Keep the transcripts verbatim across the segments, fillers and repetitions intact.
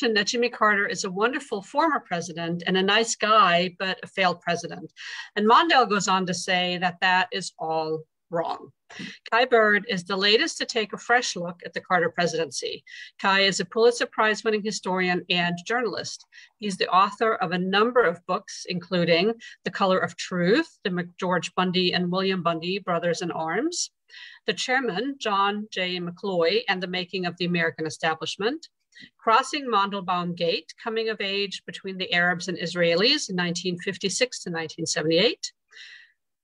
that Jimmy Carter is a wonderful former president and a nice guy, but a failed president. And Mondale goes on to say that that is all wrong. Kai Bird is the latest to take a fresh look at the Carter presidency. Kai is a Pulitzer Prize winning historian and journalist. He's the author of a number of books, including The Color of Truth, the McGeorge Bundy and William Bundy, Brothers in Arms, The Chairman, John J. McCloy, and the Making of the American Establishment, Crossing Mandelbaum Gate, Coming of Age Between the Arabs and Israelis, nineteen fifty-six to nineteen seventy-eight,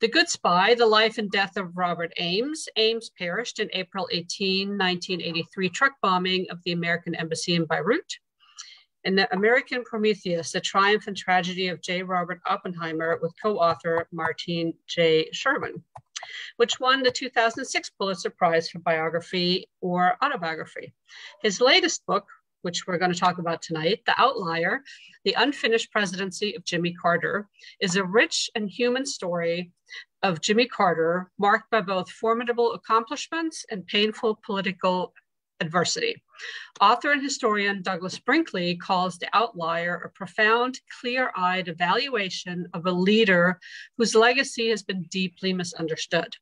The Good Spy, The Life and Death of Robert Ames. Ames perished in April eighteenth, nineteen eighty-three, truck bombing of the American Embassy in Beirut. And The American Prometheus, The Triumph and Tragedy of J. Robert Oppenheimer, with co-author Martin J. Sherwin, which won the two thousand six Pulitzer Prize for biography or autobiography. His latest book, which we're going to talk about tonight, The Outlier, The Unfinished Presidency of Jimmy Carter, is a rich and human story of Jimmy Carter, marked by both formidable accomplishments and painful political adversity. Author and historian Douglas Brinkley calls The Outlier a profound, clear-eyed evaluation of a leader whose legacy has been deeply misunderstood.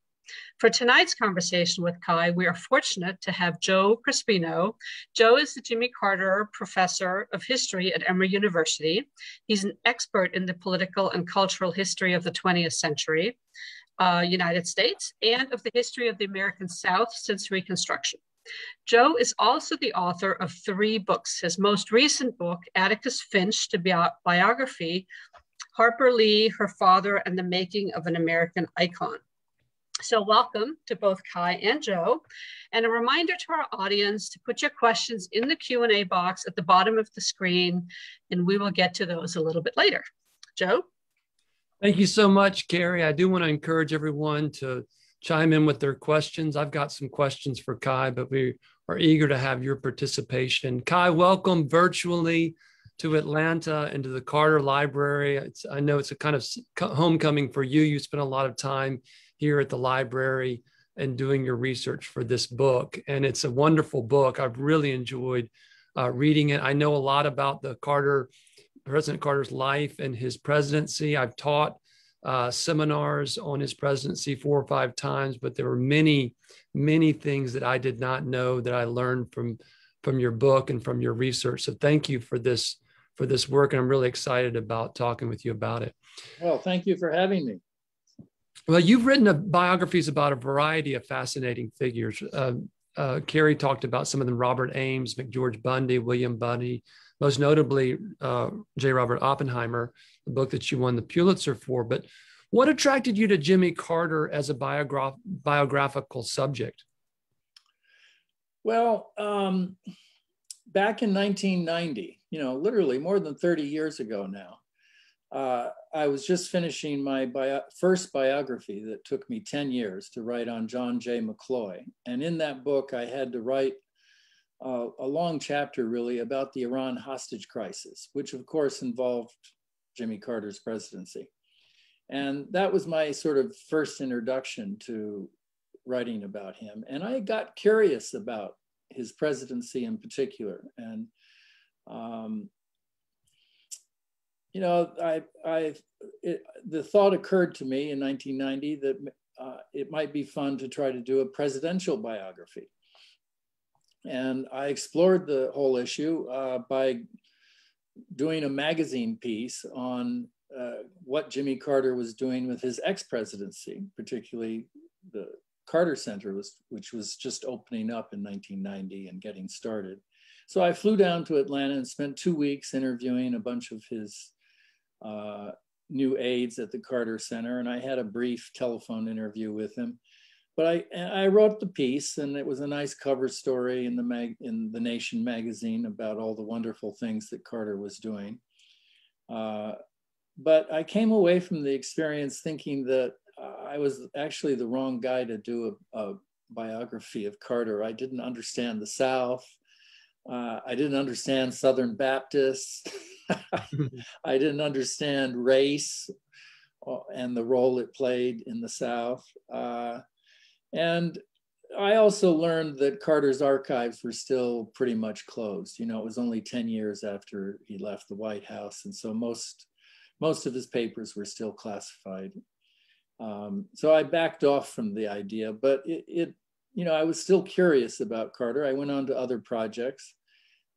For tonight's conversation with Kai, we are fortunate to have Joe Crespino. Joe is the Jimmy Carter Professor of History at Emory University. He's an expert in the political and cultural history of the twentieth century uh, United States and of the history of the American South since Reconstruction. Joe is also the author of three books. His most recent book, Atticus Finch, the bi- biography, Harper Lee, Her Father, and the Making of an American Icon. So welcome to both Kai and Joe. And a reminder to our audience to put your questions in the Q and A box at the bottom of the screen, and we will get to those a little bit later. Joe? Thank you so much, Ceri. I do want to encourage everyone to chime in with their questions. I've got some questions for Kai, but we are eager to have your participation. Kai, welcome virtually to Atlanta and to the Carter Library. It's, I know it's a kind of homecoming for you. You spent a lot of time here at the library and doing your research for this book. And it's a wonderful book. I've really enjoyed uh, reading it. I know a lot about the Carter, President Carter's life and his presidency. I've taught uh, seminars on his presidency four or five times, but there were many, many things that I did not know that I learned from, from your book and from your research. So thank you for this, for this work. And I'm really excited about talking with you about it. Well, thank you for having me. Well, you've written a biographies about a variety of fascinating figures. Uh, uh, Ceri talked about some of them: Robert Ames, McGeorge Bundy, William Bundy, most notably uh, J. Robert Oppenheimer, the book that you won the Pulitzer for. But what attracted you to Jimmy Carter as a biogra biographical subject? Well, um, back in nineteen ninety, you know, literally more than thirty years ago now, Uh, I was just finishing my bio first biography that took me ten years to write on John J. McCloy. And in that book, I had to write uh, a long chapter really about the Iran hostage crisis, which of course involved Jimmy Carter's presidency. And that was my sort of first introduction to writing about him. And I got curious about his presidency in particular. And um, You know, I, I, it, the thought occurred to me in nineteen ninety that uh, it might be fun to try to do a presidential biography. And I explored the whole issue uh, by doing a magazine piece on uh, what Jimmy Carter was doing with his ex-presidency, particularly the Carter Center, was, which was just opening up in nineteen ninety and getting started. So I flew down to Atlanta and spent two weeks interviewing a bunch of his Uh, new aides at the Carter Center, and I had a brief telephone interview with him. But I I wrote the piece, and it was a nice cover story in the mag in the Nation magazine about all the wonderful things that Carter was doing. Uh, but I came away from the experience thinking that I was actually the wrong guy to do a, a biography of Carter. I didn't understand the South. Uh, I didn't understand Southern Baptists. I didn't understand race and the role it played in the South. Uh, and I also learned that Carter's archives were still pretty much closed. You know, it was only ten years after he left the White House. And so most, most of his papers were still classified. Um, so I backed off from the idea, but it, it, you know, I was still curious about Carter. I went on to other projects.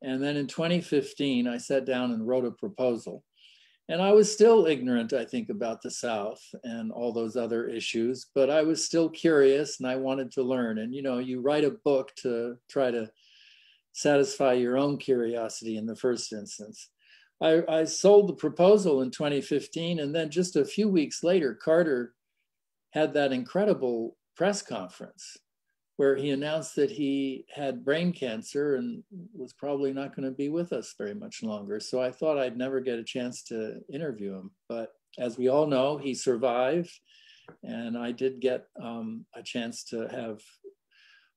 And then in twenty fifteen, I sat down and wrote a proposal. And I was still ignorant, I think, about the South and all those other issues, but I was still curious and I wanted to learn. And, you know, you write a book to try to satisfy your own curiosity in the first instance. I, I sold the proposal in twenty fifteen, and then just a few weeks later, Carter had that incredible press conference where he announced that he had brain cancer and was probably not going to be with us very much longer. So I thought I'd never get a chance to interview him. But as we all know, he survived. And I did get um, a chance to have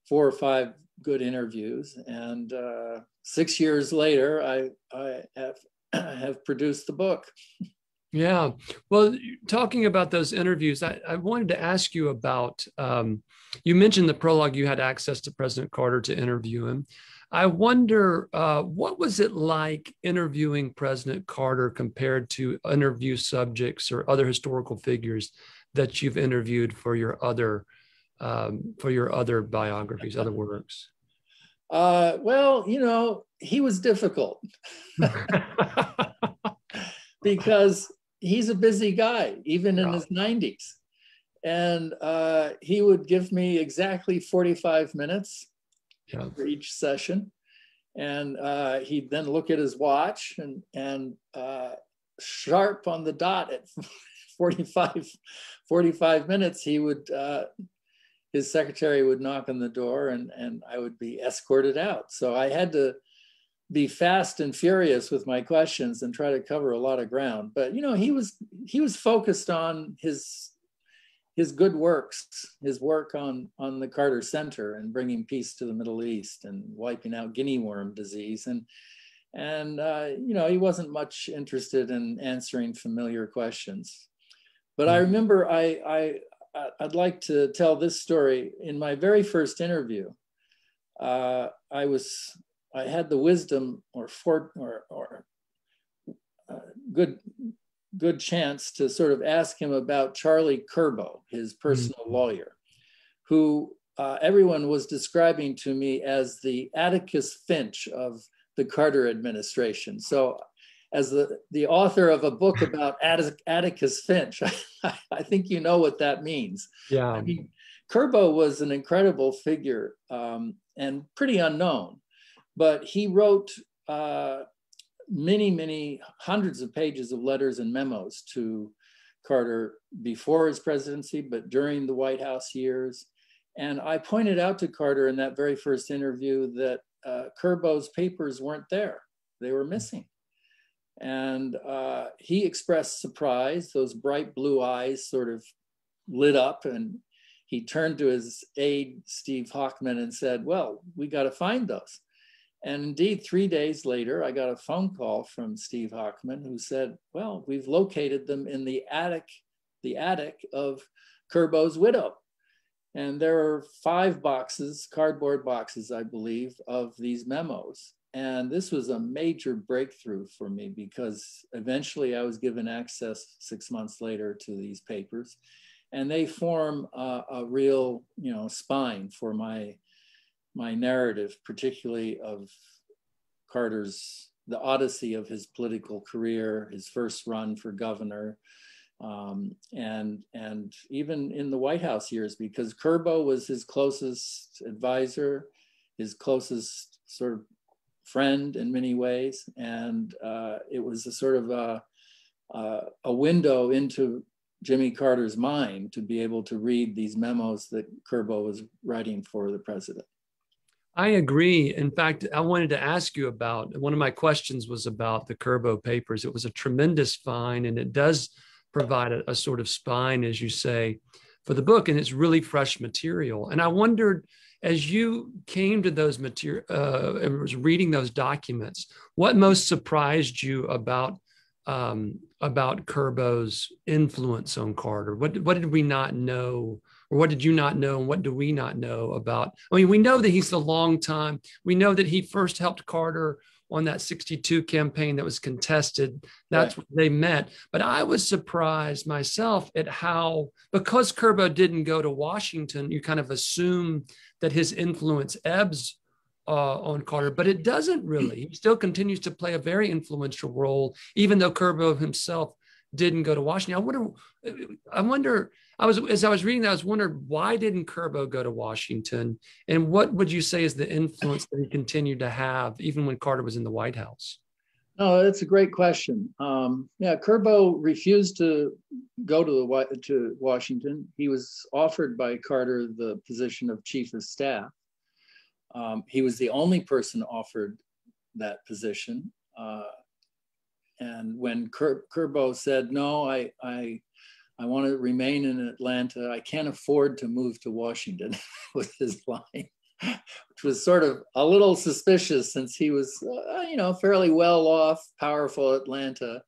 four or five good interviews. And uh, six years later, I, I have, have produced the book. Yeah. Well, talking about those interviews, I, I wanted to ask you about, um, you mentioned the prologue, you had access to President Carter to interview him. I wonder, uh, what was it like interviewing President Carter compared to interview subjects or other historical figures that you've interviewed for your other, um, for your other biographies, other works? Uh, well, you know, he was difficult because he's a busy guy, even in his nineties. And uh, he would give me exactly forty-five minutes yeah. for each session. And uh, he'd then look at his watch and, and uh, sharp on the dot at forty-five minutes, he would, uh, his secretary would knock on the door and, and I would be escorted out. So I had to be fast and furious with my questions and try to cover a lot of ground. But, you know, he was he was focused on his his good works, his work on, on the Carter Center and bringing peace to the Middle East and wiping out guinea worm disease. And, and uh, you know, he wasn't much interested in answering familiar questions. But I remember I, I, I'd like to tell this story. In my very first interview, uh, I was... I had the wisdom or, for, or, or uh, good, good chance to sort of ask him about Charlie Kirbo, his personal mm-hmm. lawyer, who uh, everyone was describing to me as the Atticus Finch of the Carter administration. So as the, the author of a book about Atticus Finch, I, I think you know what that means. Yeah. I mean, Kirbo was an incredible figure um, and pretty unknown. But he wrote uh, many, many hundreds of pages of letters and memos to Carter before his presidency, but during the White House years. And I pointed out to Carter in that very first interview that uh, Kirbo's papers weren't there. They were missing. And uh, he expressed surprise. Those bright blue eyes sort of lit up, and he turned to his aide, Steve Hockman, and said, well, we got to find those. And indeed, three days later, I got a phone call from Steve Hockman, who said, well, we've located them in the attic, the attic of Kirbo's widow. And there are five boxes, cardboard boxes, I believe, of these memos. And this was a major breakthrough for me because eventually I was given access six months later to these papers. And they form a, a real, you know, spine for my my narrative, particularly of Carter's, the odyssey of his political career, his first run for governor, um, and, and even in the White House years, because Kirbo was his closest advisor, his closest sort of friend in many ways. And uh, it was a sort of a, a, a window into Jimmy Carter's mind to be able to read these memos that Kirbo was writing for the president. I agree. In fact, I wanted to ask you about, one of my questions was about the Kirbo papers. It was a tremendous find, and it does provide a, a sort of spine, as you say, for the book, and it's really fresh material. And I wondered, as you came to those material, uh, and was reading those documents, what most surprised you about um, about Kirbo's influence on Carter? What, what did we not know? Or what did you not know? And what do we not know about? I mean, we know that he's the long time. We know that he first helped Carter on that sixty-two campaign that was contested. That's right. What they met. But I was surprised myself at how, because Kirbo didn't go to Washington, you kind of assume that his influence ebbs uh, on Carter, but it doesn't really. He still continues to play a very influential role, even though Kirbo himself didn't go to Washington. I wonder, I wonder, I was, as I was reading that, I was wondering, why didn't Kirbo go to Washington? And what would you say is the influence that he continued to have even when Carter was in the White House? No, that's a great question. Um, yeah, Kirbo refused to go to, the, to Washington. He was offered by Carter the position of chief of staff. Um, he was the only person offered that position. Uh, And when Kir Kirbo said, no, I, I, I want to remain in Atlanta, I can't afford to move to Washington, with his line, which was sort of a little suspicious since he was, uh, you know, fairly well off, powerful Atlanta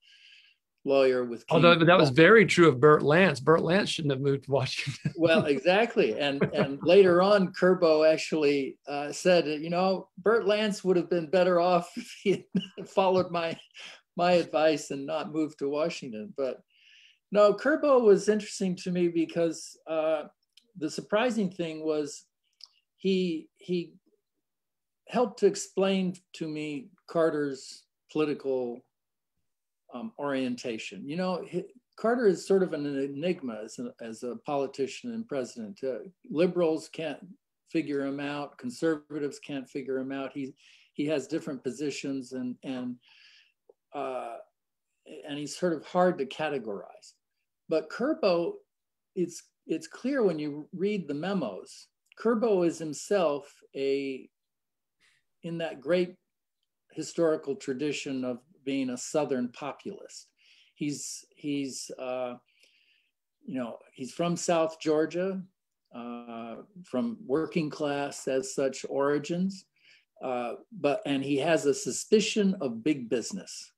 lawyer with- King Although that was very true of Bert Lance. Bert Lance shouldn't have moved to Washington. Well, exactly. And, and later on, Kirbo actually uh, said, you know, Bert Lance would have been better off if he had followed my- my advice and not move to Washington. But no, Kirbo was interesting to me because uh, the surprising thing was he, he helped to explain to me Carter's political um, orientation. You know, he, Carter is sort of an enigma as a, as a politician and president. Uh, liberals can't figure him out. Conservatives can't figure him out. He, he has different positions and, and Uh, and he's sort of hard to categorize. But Kirbo, it's, it's clear when you read the memos, Kirbo is himself a, in that great historical tradition of being a Southern populist. He's, he's uh, you know, he's from South Georgia, uh, from working class as such origins, uh, but, and he has a suspicion of big business.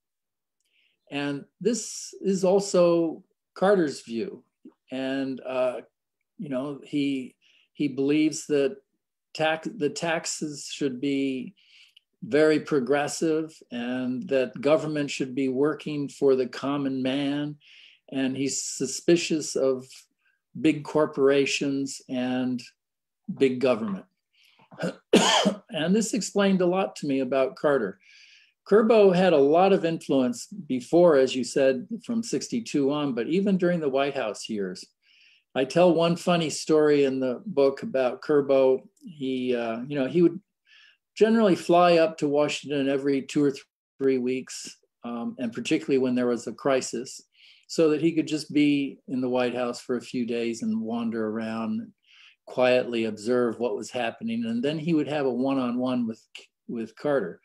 And this is also Carter's view. And, uh, you know, he, he believes that tax, the taxes should be very progressive and that government should be working for the common man. And he's suspicious of big corporations and big government. And this explained a lot to me about Carter. Kirbo had a lot of influence before, as you said, from sixty-two on, but even during the White House years. I tell one funny story in the book about Kirbo. He, uh, you know, he would generally fly up to Washington every two or three weeks, um, and particularly when there was a crisis, so that he could just be in the White House for a few days and wander around, and quietly observe what was happening. And then he would have a one-on-one with, with Carter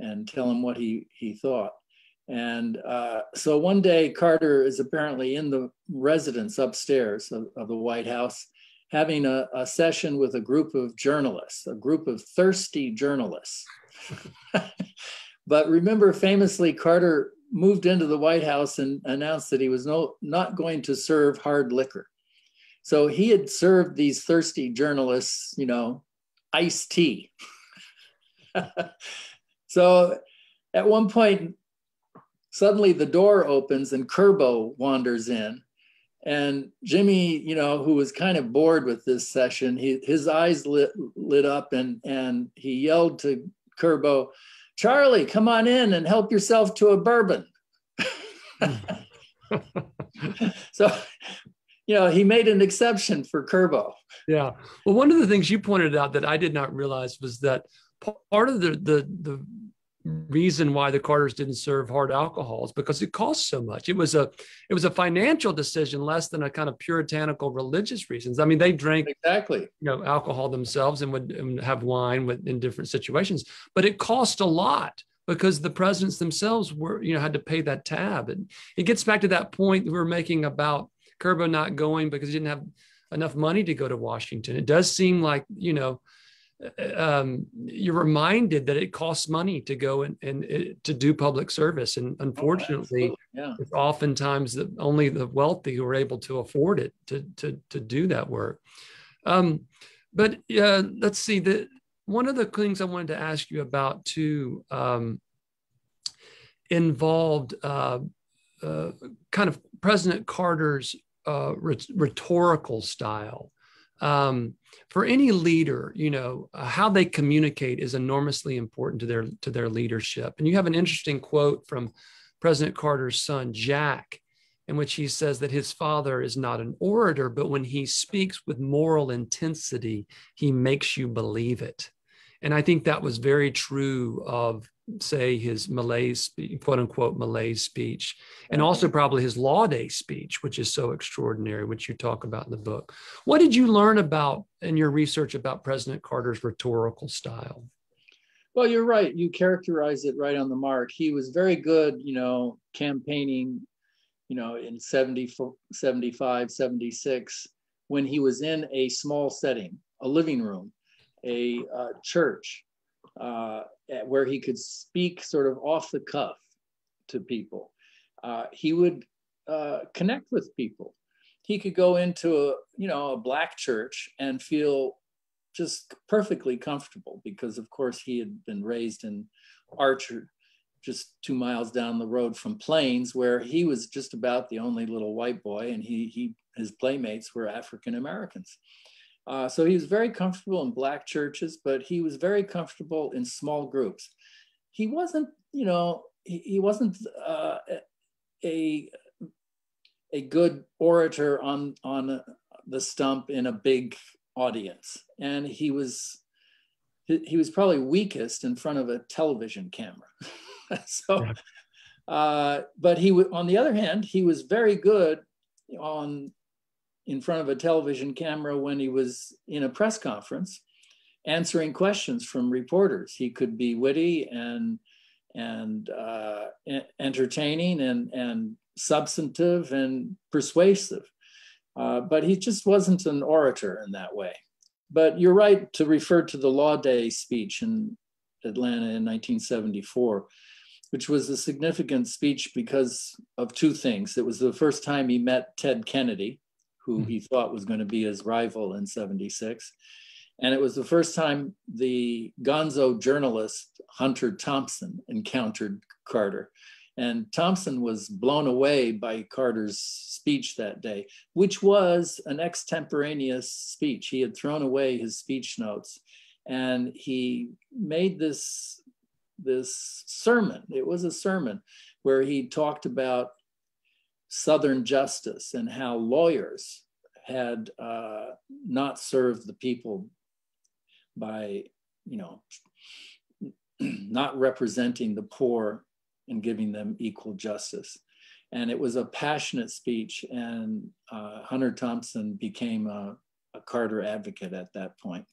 and tell him what he, he thought. And uh, so one day, Carter is apparently in the residence upstairs of, of the White House, having a, a session with a group of journalists, a group of thirsty journalists. But remember, famously, Carter moved into the White House and announced that he was no, not going to serve hard liquor. So he had served these thirsty journalists, you know, iced tea. So at one point, suddenly the door opens and Kirbo wanders in. And Jimmy, you know, who was kind of bored with this session, he, his eyes lit, lit up and, and he yelled to Kirbo, "Charlie, come on in and help yourself to a bourbon." So, you know, he made an exception for Kirbo. Yeah. Well, one of the things you pointed out that I did not realize was that part of the, the the reason why the Carters didn't serve hard alcohol is because it cost so much. It was a it was a financial decision less than a kind of puritanical religious reasons. I mean, they drank exactly you know alcohol themselves and would and have wine with, in different situations, but it cost a lot because the presidents themselves were you know had to pay that tab. And it gets back to that point we were making about Kirbo not going because he didn't have enough money to go to Washington. It does seem like you know. um, you're reminded that it costs money to go and, and it, to do public service. And unfortunately, oh, yeah. it's oftentimes the, only the wealthy who are able to afford it to, to, to do that work. Um, but uh, let's see, the, one of the things I wanted to ask you about too um, involved uh, uh, kind of President Carter's uh, rhetorical style. Um, for any leader, you know, uh, how they communicate is enormously important to their to their leadership. And you have an interesting quote from President Carter's son, Jack, in which he says that his father is not an orator, but when he speaks with moral intensity, he makes you believe it. And I think that was very true of, say, his Malay speech, quote unquote, Malay speech, and also probably his Law Day speech, which is so extraordinary, which you talk about in the book. What did you learn about in your research about President Carter's rhetorical style? Well, you're right. You characterize it right on the mark. He was very good, you know, campaigning, you know, in seventy, seventy-five, seventy-six, when he was in a small setting, a living room, a uh, church, Uh, where he could speak sort of off the cuff to people. Uh, he would uh, connect with people. He could go into a, you know, a black church and feel just perfectly comfortable because, of course, he had been raised in Archer, just two miles down the road from Plains, where he was just about the only little white boy, and he, he his playmates were African Americans. Uh, so he was very comfortable in black churches, but he was very comfortable in small groups. He wasn't, you know, he, he wasn't uh, a a good orator on on the stump in a big audience, and he was he, he was probably weakest in front of a television camera. So, uh, but he on the other hand, he was very good on. in front of a television camera when he was in a press conference, answering questions from reporters. He could be witty and and uh, entertaining and, and substantive and persuasive. Uh, but he just wasn't an orator in that way. But you're right to refer to the Law Day speech in Atlanta in nineteen seventy-four, which was a significant speech because of two things. It was the first time he met Ted Kennedy, who he thought was going to be his rival in seventy-six. And it was the first time the gonzo journalist Hunter Thompson encountered Carter. And Thompson was blown away by Carter's speech that day, which was an extemporaneous speech. He had thrown away his speech notes and he made this, this sermon. It was a sermon where he talked about Southern justice and how lawyers had uh, not served the people by, you know, not representing the poor and giving them equal justice. And it was a passionate speech, and uh, Hunter Thompson became a, a Carter advocate at that point.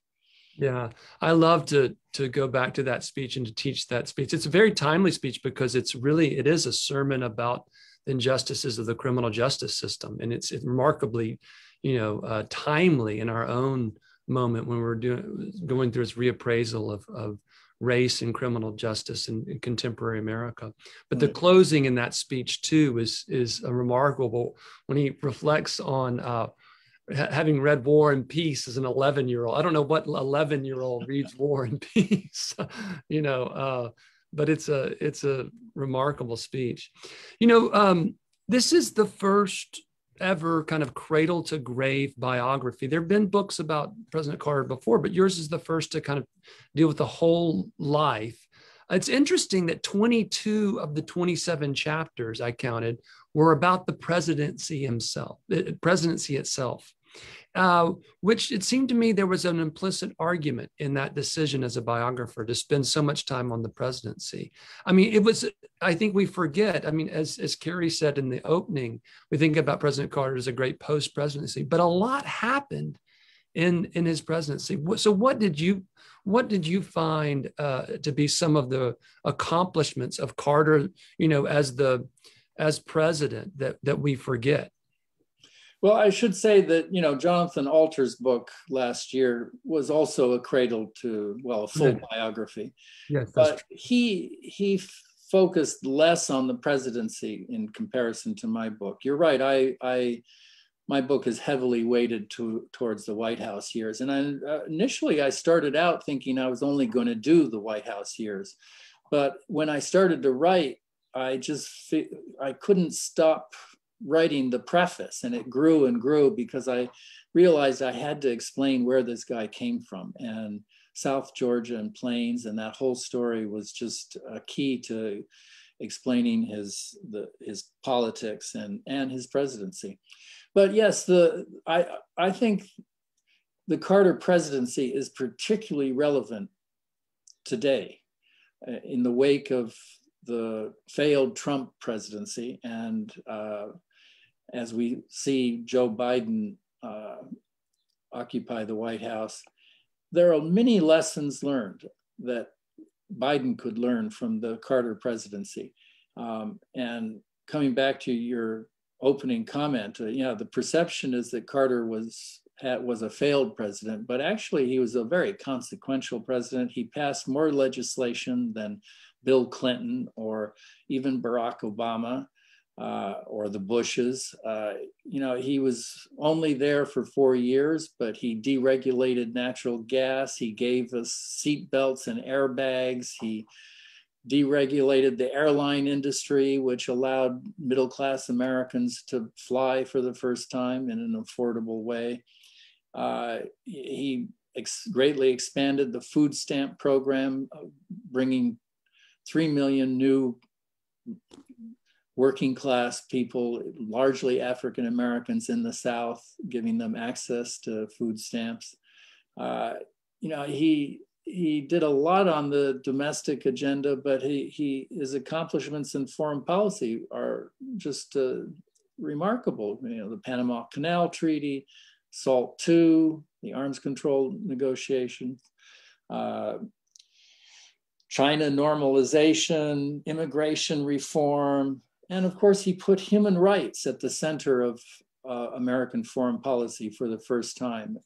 Yeah, I love to to go back to that speech and to teach that speech. It's a very timely speech because it's really, it is a sermon about injustices of the criminal justice system. And it's, it's remarkably, you know, uh, timely in our own moment when we're doing, going through this reappraisal of, of race and criminal justice in, in contemporary America. But the closing in that speech too is, is a remarkable, when he reflects on uh, ha having read War and Peace as an eleven year old. I don't know what eleven year old reads War and Peace, you know, uh, but it's a, it's a remarkable speech. You know, um, this is the first ever kind of cradle to grave biography. There've been books about President Carter before, but yours is the first to kind of deal with the whole life. It's interesting that twenty-two of the twenty-seven chapters I counted were about the presidency himself, the presidency itself, uh, which it seemed to me there was an implicit argument in that decision as a biographer to spend so much time on the presidency. I mean, it was, I think we forget, I mean, as, as Ceri said in the opening, we think about President Carter as a great post-presidency, but a lot happened in, in his presidency. So what did you, what did you find uh, to be some of the accomplishments of Carter, you know, as the, as president that, that we forget? Well, I should say that, you know, Jonathan Alter's book last year was also a cradle to, well, a full yeah. biography. Yes, but he, he focused less on the presidency in comparison to my book. You're right. I, I my book is heavily weighted to, towards the White House years. And I, uh, initially, I started out thinking I was only going to do the White House years. But when I started to write, I just, I couldn't stop writing the preface, and it grew and grew because I realized I had to explain where this guy came from, and South Georgia and Plains, and that whole story was just a key to explaining his the his politics and and his presidency. But yes, the I I think the Carter presidency is particularly relevant today in the wake of the failed Trump presidency, and uh, as we see Joe Biden uh, occupy the White House, there are many lessons learned that Biden could learn from the Carter presidency. Um, and coming back to your opening comment, uh, you know, the perception is that Carter was at, was a failed president, but actually he was a very consequential president. He passed more legislation than Bill Clinton or even Barack Obama uh, or the Bushes. Uh, you know, he was only there for four years, but he deregulated natural gas. He gave us seat belts and airbags. He deregulated the airline industry, which allowed middle-class Americans to fly for the first time in an affordable way. Uh, he ex- greatly expanded the food stamp program, bringing three million new working class people, largely African Americans in the South, giving them access to food stamps. Uh, you know, he he did a lot on the domestic agenda, but he, he his accomplishments in foreign policy are just uh, remarkable. You know, the Panama Canal Treaty, SALT two, the arms control negotiations, uh, China normalization, immigration reform, and of course he put human rights at the center of uh, American foreign policy for the first time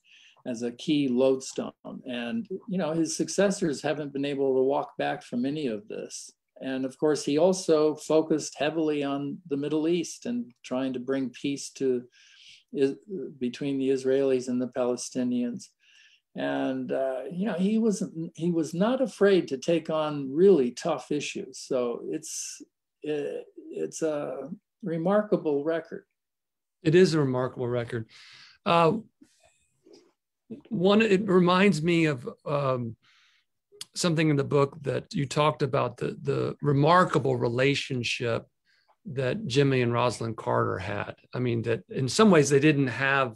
as a key lodestone. And you know, his successors haven't been able to walk back from any of this. And of course he also focused heavily on the Middle East and trying to bring peace to is, between the Israelis and the Palestinians. And, uh, you know, he was, he was not afraid to take on really tough issues. So it's, it, it's a remarkable record. It is a remarkable record. Uh, one, it reminds me of um, something in the book that you talked about, the, the remarkable relationship that Jimmy and Rosalynn Carter had. I mean, that in some ways they didn't have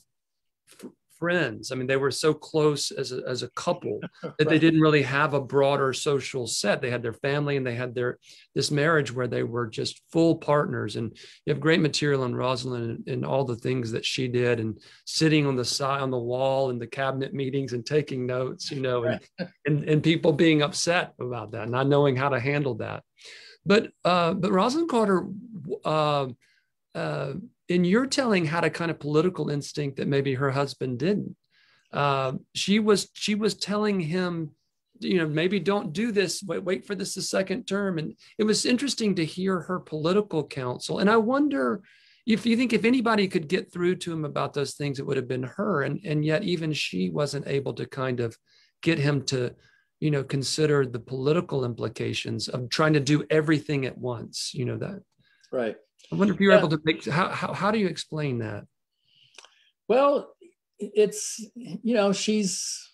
friends. I mean, they were so close as a, as a couple that right. they didn't really have a broader social set. They had their family and they had their this marriage where they were just full partners. And you have great material on Rosalynn and, and all the things that she did, and sitting on the side on the wall in the cabinet meetings and taking notes, you know, right. and, and and people being upset about that, not knowing how to handle that. But uh, but Rosalynn Carter. Uh, uh, in your telling, had a kind of political instinct that maybe her husband didn't. Uh, she was she was telling him, you know, maybe don't do this, wait, wait for this the second term. And it was interesting to hear her political counsel. And I wonder if you think if anybody could get through to him about those things, it would have been her. And, and yet even she wasn't able to kind of get him to, you know, consider the political implications of trying to do everything at once, you know, that. Right. I wonder if you're yeah. able to make, how, how, how do you explain that? Well, it's, you know, she's,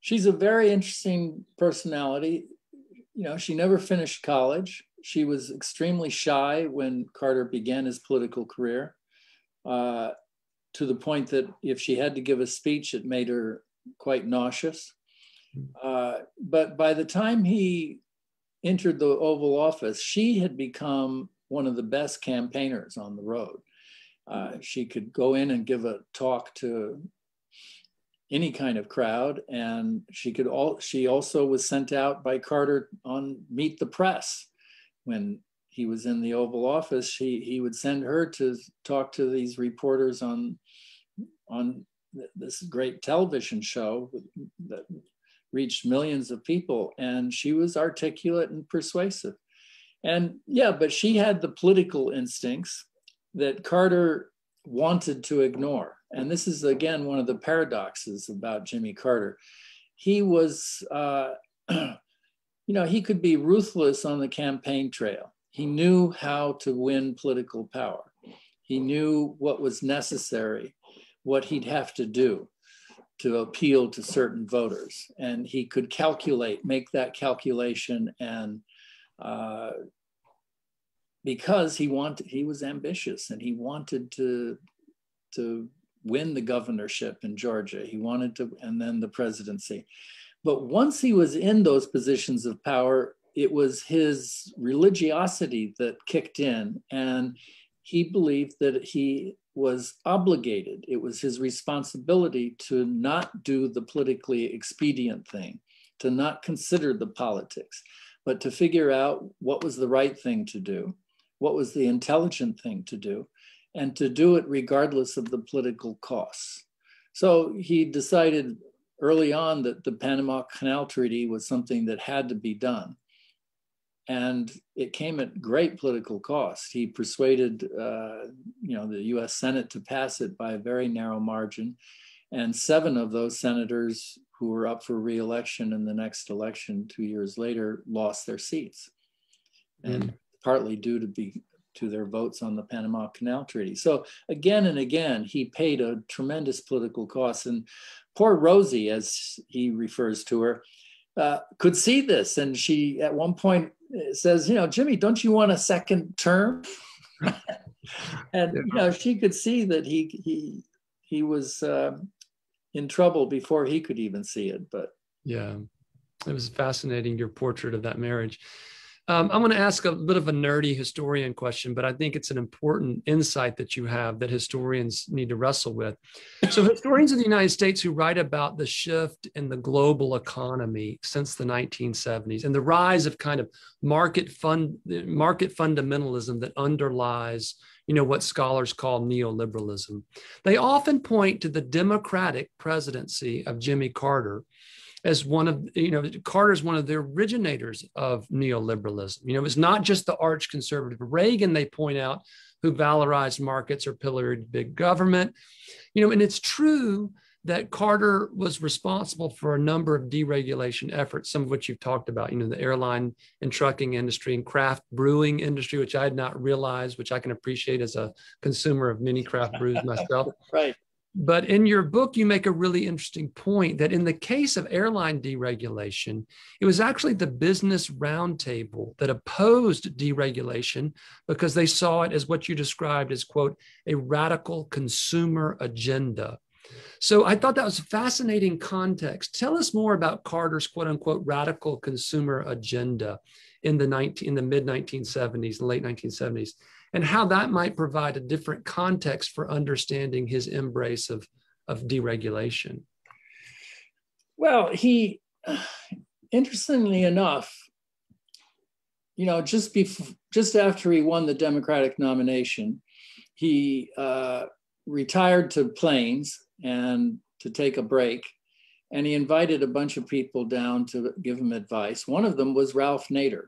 she's a very interesting personality. You know, she never finished college. She was extremely shy when Carter began his political career, uh, to the point that if she had to give a speech, it made her quite nauseous. Uh, but by the time he entered the Oval Office, she had become one of the best campaigners on the road. Uh, she could go in and give a talk to any kind of crowd, and she could all. She also was sent out by Carter on Meet the Press when he was in the Oval Office, he, he would send her to talk to these reporters on, on this great television show that reached millions of people. And she was articulate and persuasive. And yeah, but she had the political instincts that Carter wanted to ignore. And this is, again, one of the paradoxes about Jimmy Carter. He was, uh, you know, he could be ruthless on the campaign trail. He knew how to win political power. He knew what was necessary, what he'd have to do to appeal to certain voters. And he could calculate, make that calculation, and uh, because he wanted, he was ambitious and he wanted to, to win the governorship in Georgia. He wanted to, and then the presidency. But once he was in those positions of power, it was his religiosity that kicked in, and he believed that he was obligated. It was his responsibility to not do the politically expedient thing, to not consider the politics, but to figure out what was the right thing to do, what was the intelligent thing to do, and to do it regardless of the political costs. So he decided early on that the Panama Canal Treaty was something that had to be done. And it came at great political cost. He persuaded uh, you know, the U S Senate to pass it by a very narrow margin. And seven of those senators who were up for re-election in the next election two years later lost their seats. Mm. And partly due to be to their votes on the Panama Canal Treaty. So again and again, he paid a tremendous political cost, and poor Rosie, as he refers to her, uh, could see this. And she, at one point, says, you know, Jimmy, don't you want a second term? And, yeah. you know, she could see that he, he, he was uh, in trouble before he could even see it, but. Yeah, it was fascinating, your portrait of that marriage. Um, I'm going to ask a bit of a nerdy historian question, but I think it's an important insight that you have that historians need to wrestle with. So historians in the United States who write about the shift in the global economy since the nineteen seventies and the rise of kind of market fund, market fundamentalism that underlies, you know, what scholars call neoliberalism, they often point to the Democratic presidency of Jimmy Carter as one of, you know, Carter's one of the originators of neoliberalism. You know, it's not just the arch conservative Reagan, they point out, who valorized markets or pilloried big government. You know, and it's true that Carter was responsible for a number of deregulation efforts, some of which you've talked about, you know, the airline and trucking industry and craft brewing industry, which I had not realized, which I can appreciate as a consumer of many craft brews myself. Right. But in your book, you make a really interesting point that in the case of airline deregulation, it was actually the business roundtable that opposed deregulation because they saw it as what you described as, quote, a radical consumer agenda. So I thought that was a fascinating context. Tell us more about Carter's, quote unquote, radical consumer agenda in the, nineteen, in the mid nineteen seventies and late nineteen seventies. And how that might provide a different context for understanding his embrace of, of deregulation. Well, he, interestingly enough, you know, just before, just after he won the Democratic nomination, he uh, retired to Plains and to take a break, and he invited a bunch of people down to give him advice. One of them was Ralph Nader.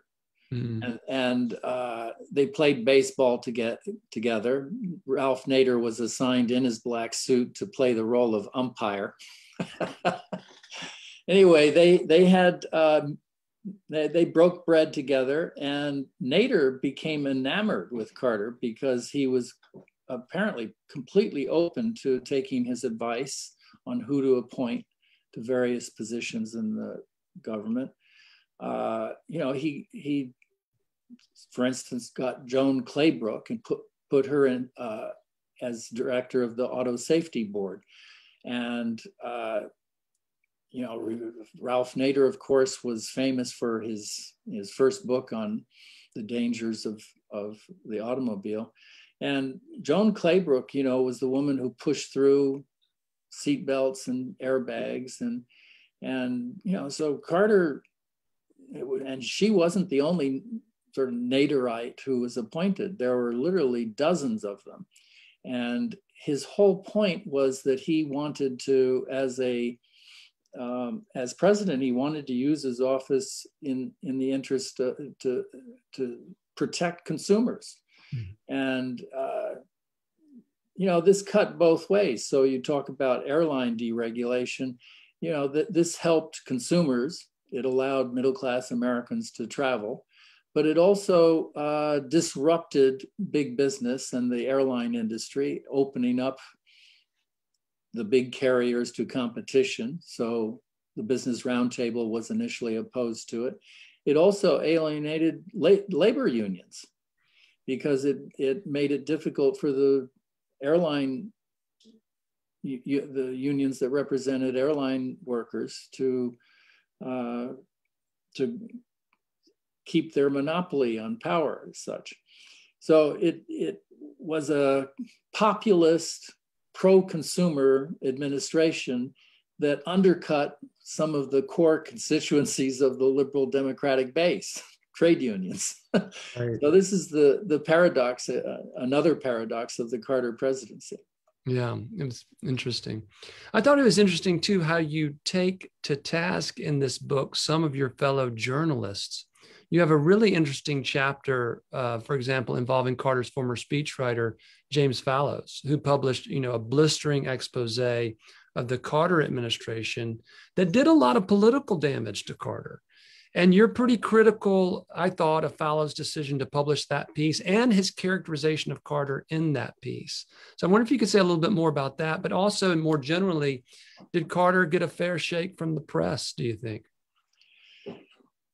And, and uh, they played baseball to get together. Ralph Nader was assigned in his black suit to play the role of umpire. Anyway, they they had um, they, they broke bread together, and Nader became enamored with Carter because he was apparently completely open to taking his advice on who to appoint to various positions in the government. Uh, you know, he, he, for instance, got Joan Claybrook and put, put her in uh, as director of the Auto Safety Board. And, uh, you know, Ralph Nader, of course, was famous for his, his first book on the dangers of, of the automobile. And Joan Claybrook, you know, was the woman who pushed through seatbelts and airbags. And, and, you know, so Carter, and she wasn't the only sort of Naderite who was appointed. There were literally dozens of them. And his whole point was that he wanted to, as a um, as president, he wanted to use his office in, in the interest of, to, to protect consumers. Mm-hmm. And, uh, you know, this cut both ways. So you talk about airline deregulation, you know, th- this helped consumers. It allowed middle-class Americans to travel, but it also uh, disrupted big business and the airline industry, opening up the big carriers to competition. So the Business Roundtable was initially opposed to it. It also alienated la- labor unions because it, it made it difficult for the airline, you, you, the unions that represented airline workers to uh, to keep their monopoly on power as such. So it, it was a populist, pro-consumer administration that undercut some of the core constituencies of the liberal democratic base, trade unions. Right. So this is the, the paradox, uh, another paradox of the Carter presidency. Yeah, it was interesting. I thought it was interesting too, how you take to task in this book some of your fellow journalists. You have a really interesting chapter, uh, for example, involving Carter's former speechwriter, James Fallows, who published, you know, a blistering expose of the Carter administration that did a lot of political damage to Carter. And you're pretty critical, I thought, of Fallows' decision to publish that piece and his characterization of Carter in that piece. So I wonder if you could say a little bit more about that, but also more generally, did Carter get a fair shake from the press, do you think?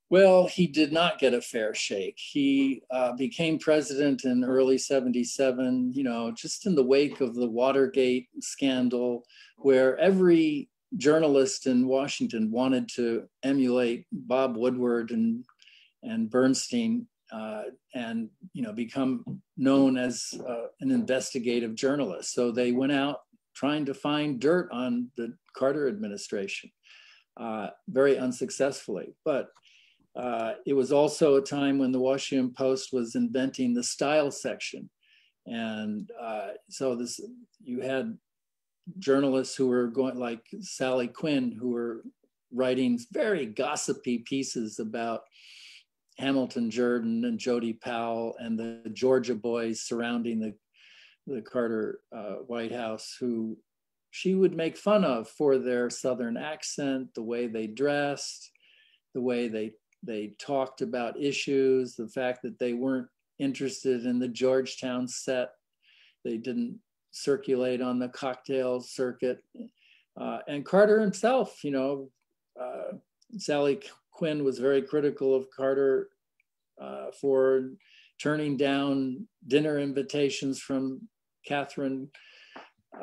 Well, he did not get a fair shake. He uh, became president in early seventy-seven, you know, just in the wake of the Watergate scandal, where every journalist in Washington wanted to emulate Bob Woodward and, and Bernstein uh, and, you know, become known as uh, an investigative journalist. So they went out trying to find dirt on the Carter administration, uh, very unsuccessfully. But Uh, it was also a time when the Washington Post was inventing the style section. And uh, so this, you had journalists who were going, like Sally Quinn, who were writing very gossipy pieces about Hamilton Jordan and Jody Powell and the Georgia boys surrounding the, the Carter uh, White House, who she would make fun of for their Southern accent, the way they dressed, the way they They talked about issues, the fact that they weren't interested in the Georgetown set. They didn't circulate on the cocktail circuit. Uh, and Carter himself, you know, uh, Sally Quinn was very critical of Carter uh, for turning down dinner invitations from Catherine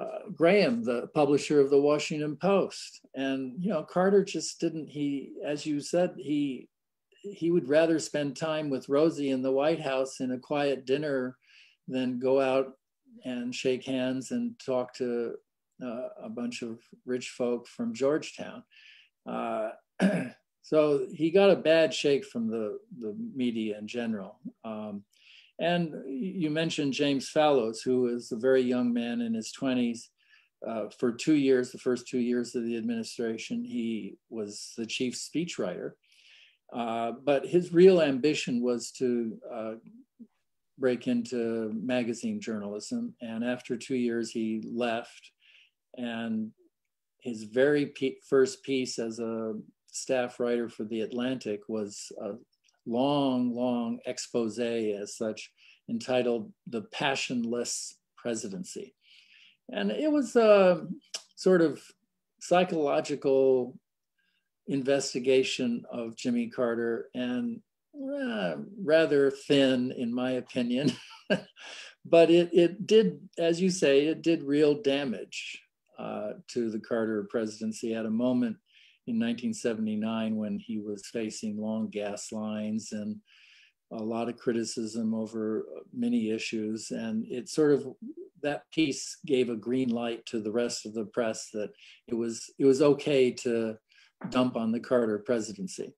Uh, Graham, the publisher of the Washington Post. And, you know, Carter just didn't, he, as you said, he, he would rather spend time with Rosie in the White House in a quiet dinner than go out and shake hands and talk to uh, a bunch of rich folk from Georgetown. Uh, so he got a bad shake from the, the media in general. Um, And you mentioned James Fallows, who is a very young man in his twenties. Uh, for two years, the first two years of the administration, he was the chief speechwriter. Uh, but his real ambition was to uh, break into magazine journalism. And after two years, he left. And his very pe- first piece as a staff writer for The Atlantic was uh, long, long expose as such, entitled The Passionless Presidency. And it was a sort of psychological investigation of Jimmy Carter, and uh, rather thin, in my opinion. But it, it did, as you say, it did real damage uh, to the Carter presidency at a moment in nineteen seventy-nine, when he was facing long gas lines and a lot of criticism over many issues. And it sort of, that piece gave a green light to the rest of the press that it was, it was okay to dump on the Carter presidency.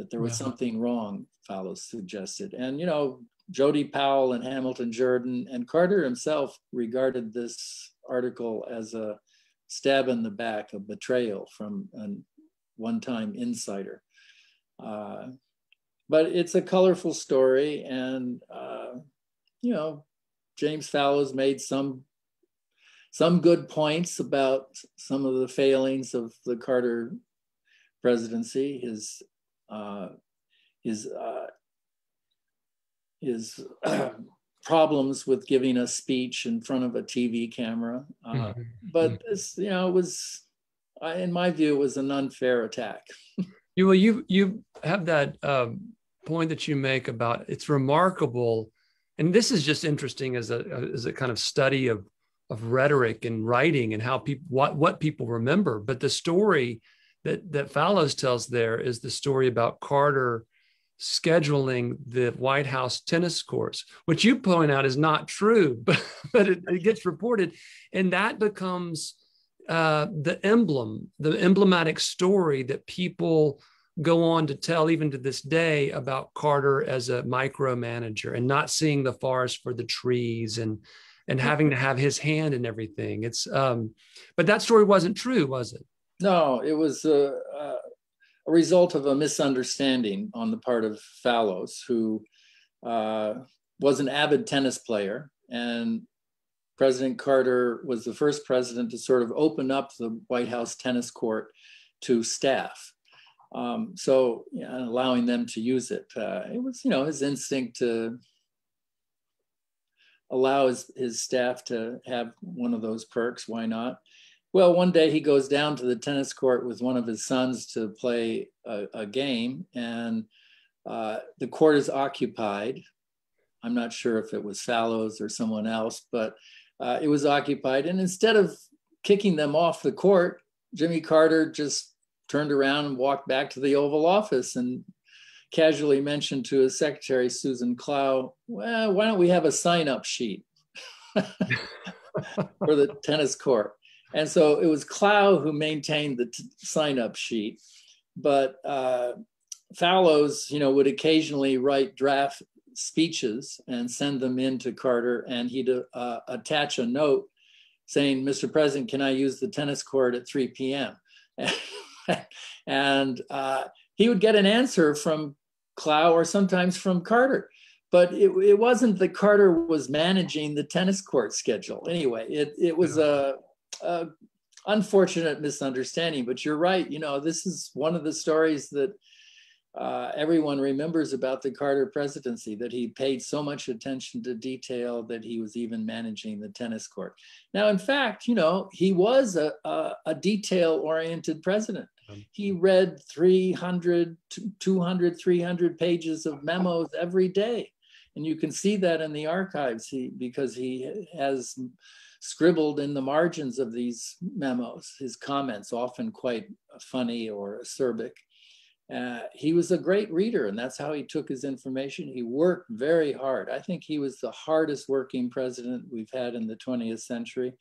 that there was yeah. something wrong, Fallows suggested. And, you know, Jody Powell and Hamilton Jordan and Carter himself regarded this article as a stab in the back, a betrayal from a one-time insider. Uh, but it's a colorful story, and, uh, you know, James Fallows made some some good points about some of the failings of the Carter presidency, his uh, his uh, his problems with giving a speech in front of a T V camera. Uh, mm-hmm. But this, you know, was, in my view, was an unfair attack. you well, you you have that uh, point that you make about it's remarkable, and this is just interesting as a as a kind of study of of rhetoric and writing and how people what what people remember. But the story that that Fallows tells there is the story about Carter scheduling the White House tennis course, which you point out is not true, but, but it, it gets reported. And that becomes uh, the emblem, the emblematic story that people go on to tell even to this day about Carter as a micromanager and not seeing the forest for the trees and, and having to have his hand in everything. It's, um, but that story wasn't true, was it? No, it was a, a result of a misunderstanding on the part of Fallows, who uh, was an avid tennis player. And President Carter was the first president to sort of open up the White House tennis court to staff. Um, so you know, allowing them to use it. Uh, it was, you know, his instinct to allow his, his staff to have one of those perks, why not? Well, one day he goes down to the tennis court with one of his sons to play a, a game, and uh, the court is occupied. I'm not sure if it was Fallows or someone else, but uh, it was occupied. And instead of kicking them off the court, Jimmy Carter just turned around and walked back to the Oval Office and casually mentioned to his secretary, Susan Clough, well, why don't we have a sign-up sheet for the tennis court? And so it was Clough who maintained the sign-up sheet, but uh, Fallows, you know, would occasionally write draft speeches and send them in to Carter, and he'd uh, attach a note saying, "Mister President, can I use the tennis court at three p m?" And uh, he would get an answer from Clough or sometimes from Carter. But it, it wasn't that Carter was managing the tennis court schedule. Anyway, it, it was a... Uh, unfortunate misunderstanding, but you're right. You know, this is one of the stories that uh, everyone remembers about the Carter presidency, that he paid so much attention to detail that he was even managing the tennis court. Now, in fact, you know, he was a, a, a detail-oriented president. He read three hundred, two hundred, three hundred pages of memos every day. And you can see that in the archives he, because he has scribbled in the margins of these memos, his comments, often quite funny or acerbic. Uh, he was a great reader, and that's how he took his information. He worked very hard. I think he was the hardest working president we've had in the twentieth century,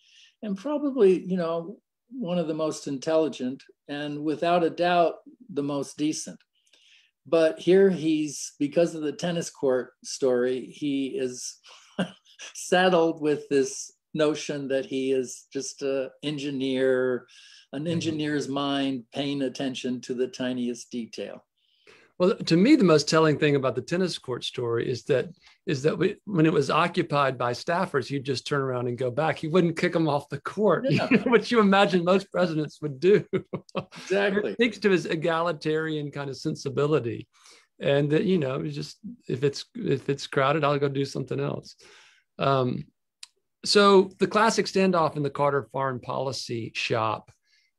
and probably, you know, one of the most intelligent and without a doubt, the most decent. But here he's, because of the tennis court story, he is saddled with this notion that he is just an engineer, an engineer's mind paying attention to the tiniest detail. Well, to me, the most telling thing about the tennis court story is that is that we, when it was occupied by staffers, he'd just turn around and go back. He wouldn't kick them off the court, yeah. which you imagine most presidents would do. Exactly. It speaks to his egalitarian kind of sensibility, and that, you know, just if it's if it's crowded, I'll go do something else. Um, So the classic standoff in the Carter foreign policy shop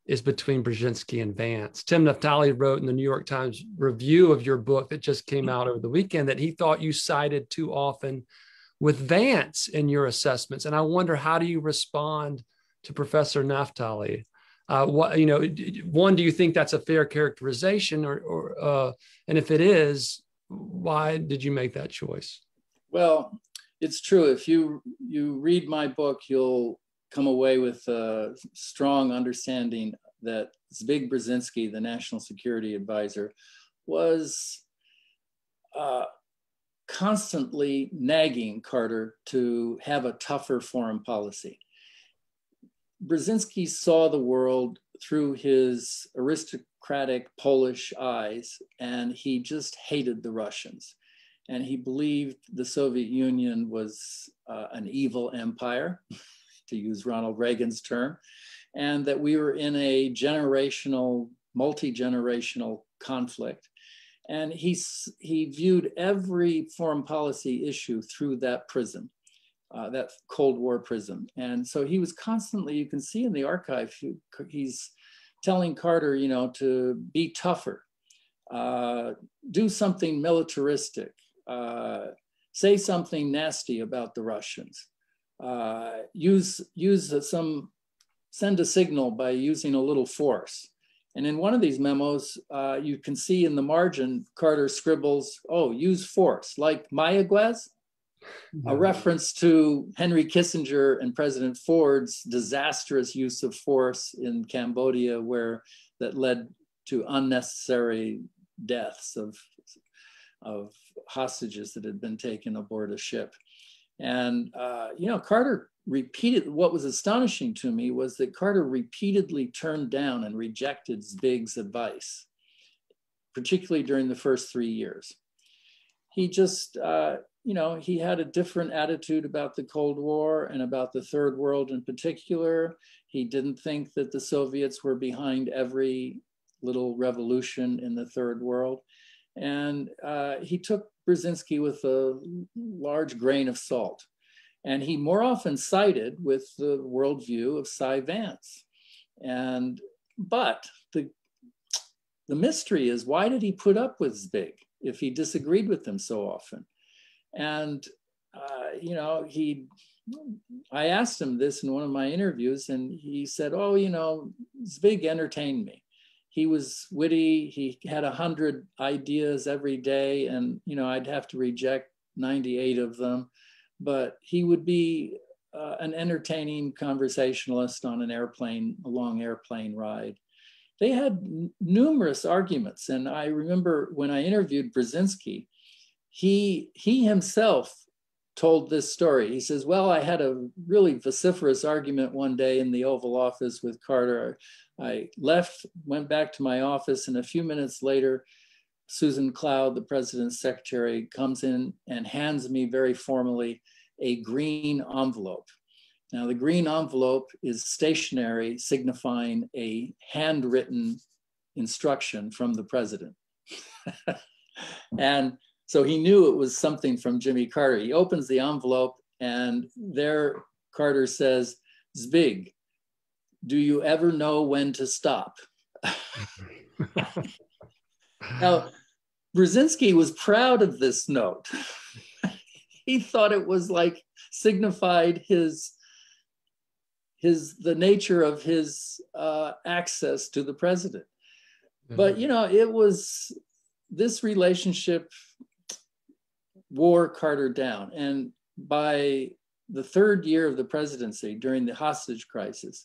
is between Brzezinski and Vance. Tim Naftali wrote in the New York Times review of your book that just came out over the weekend that he thought you sided too often with Vance in your assessments. And I wonder, how do you respond to Professor Naftali? Uh, what, you know, one, do you think that's a fair characterization, or, or uh, and if it is, why did you make that choice? Well, it's true. If you you read my book, you'll come away with a strong understanding that Zbigniew Brzezinski, the National Security Advisor, was uh, constantly nagging Carter to have a tougher foreign policy. Brzezinski saw the world through his aristocratic Polish eyes, and he just hated the Russians. And he believed the Soviet Union was uh, an evil empire, to use Ronald Reagan's term, and that we were in a generational, multi-generational conflict. And he, he viewed every foreign policy issue through that prism, uh, that Cold War prism. And so he was constantly, you can see in the archive, he, he's telling Carter, you know, to be tougher, uh, do something militaristic, uh, say something nasty about the Russians, uh, use, use some, send a signal by using a little force. And in one of these memos, uh, you can see in the margin, Carter scribbles, oh, use force, like Mayaguez, mm-hmm. a reference to Henry Kissinger and President Ford's disastrous use of force in Cambodia, where that led to unnecessary deaths of, of hostages that had been taken aboard a ship. And, uh, you know, Carter repeated, what was astonishing to me was that Carter repeatedly turned down and rejected Zbig's advice, particularly during the first three years. He just, uh, you know, he had a different attitude about the Cold War and about the Third World in particular. He didn't think that the Soviets were behind every little revolution in the Third World. And uh, he took Brzezinski with a large grain of salt. And he more often sided with the worldview of Cy Vance. And, but the, the mystery is, why did he put up with Zbig if he disagreed with them so often? And, uh, you know, he, I asked him this in one of my interviews, and he said, oh, you know, Zbig entertained me. He was witty, he had a hundred ideas every day, and, you know, I'd have to reject ninety-eight of them. But he would be uh, an entertaining conversationalist on an airplane, a long airplane ride. They had numerous arguments. And I remember when I interviewed Brzezinski, he, he himself told this story. He says, well, I had a really vociferous argument one day in the Oval Office with Carter. I left, went back to my office, and a few minutes later, Susan Clough, the president's secretary, comes in and hands me very formally a green envelope. Now, the green envelope is stationery, signifying a handwritten instruction from the president. And so he knew it was something from Jimmy Carter. He opens the envelope, and there Carter says, Zbig, do you ever know when to stop? Now, Brzezinski was proud of this note. He thought it was like signified his, his the nature of his uh, access to the president. Mm-hmm. But, you know, it was, this relationship wore Carter down. And by the third year of the presidency, during the hostage crisis,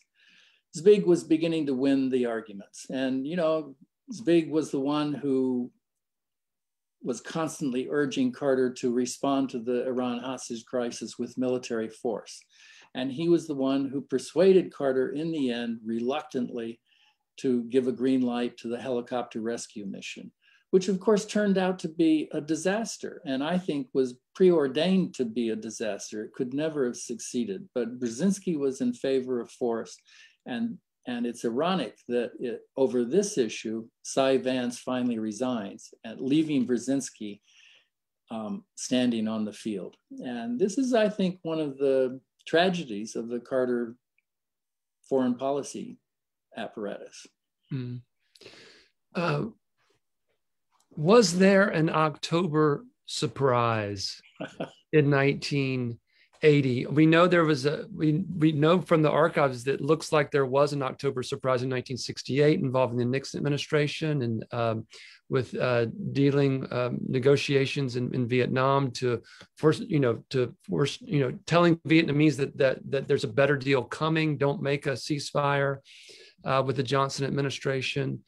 Zbig was beginning to win the arguments. And, you know, Zbig was the one who was constantly urging Carter to respond to the Iran hostage crisis with military force. And he was the one who persuaded Carter in the end, reluctantly, to give a green light to the helicopter rescue mission, which of course turned out to be a disaster. And I think was preordained to be a disaster. It could never have succeeded, but Brzezinski was in favor of force. And And it's ironic that it, over this issue, Cy Vance finally resigns, and leaving Brzezinski um, standing on the field. And this is, I think, one of the tragedies of the Carter foreign policy apparatus. Mm. Uh, was there an October surprise in nineteen eighty. We know there was a, we, we know from the archives that it looks like there was an October surprise in nineteen sixty-eight involving the Nixon administration and um, with uh, dealing um, negotiations in, in Vietnam to force, you know, to force, you know, telling Vietnamese that, that, that there's a better deal coming, don't make a ceasefire uh, with the Johnson administration.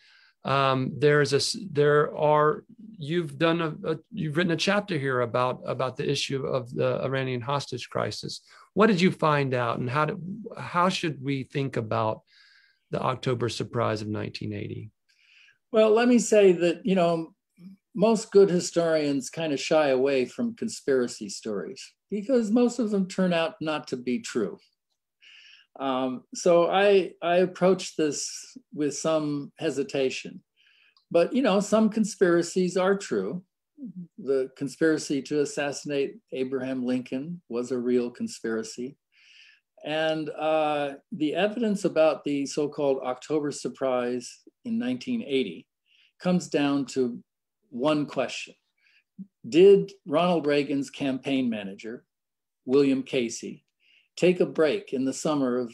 Um, there is a, there are, you've done a, a, you've written a chapter here about, about the issue of the Iranian hostage crisis. What did you find out, and how did, how should we think about the October surprise of nineteen eighty? Well, let me say that, you know, most good historians kind of shy away from conspiracy stories because most of them turn out not to be true. Um, so I, I approached this with some hesitation, but, you know, some conspiracies are true. The conspiracy to assassinate Abraham Lincoln was a real conspiracy. And uh, the evidence about the so-called October surprise in nineteen eighty comes down to one question. Did Ronald Reagan's campaign manager, William Casey, take a break in the summer of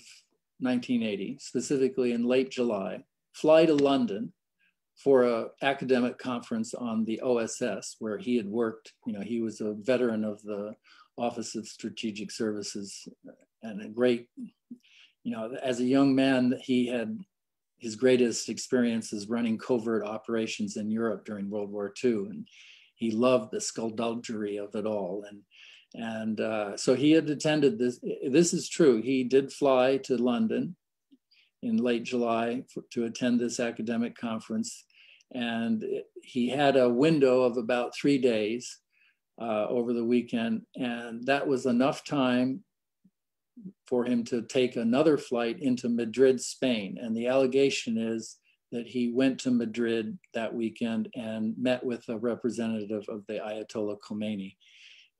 nineteen eighty, specifically in late July, fly to London for an academic conference on the O S S, where he had worked? You know, he was a veteran of the Office of Strategic Services and a great, you know, as a young man, he had his greatest experiences running covert operations in Europe during World War Two. And he loved the skullduggery of it all. And And uh, so he had attended this, this is true, he did fly to London in late July for, to attend this academic conference. And he had a window of about three days uh, over the weekend. And that was enough time for him to take another flight into Madrid, Spain. And the allegation is that he went to Madrid that weekend and met with a representative of the Ayatollah Khomeini,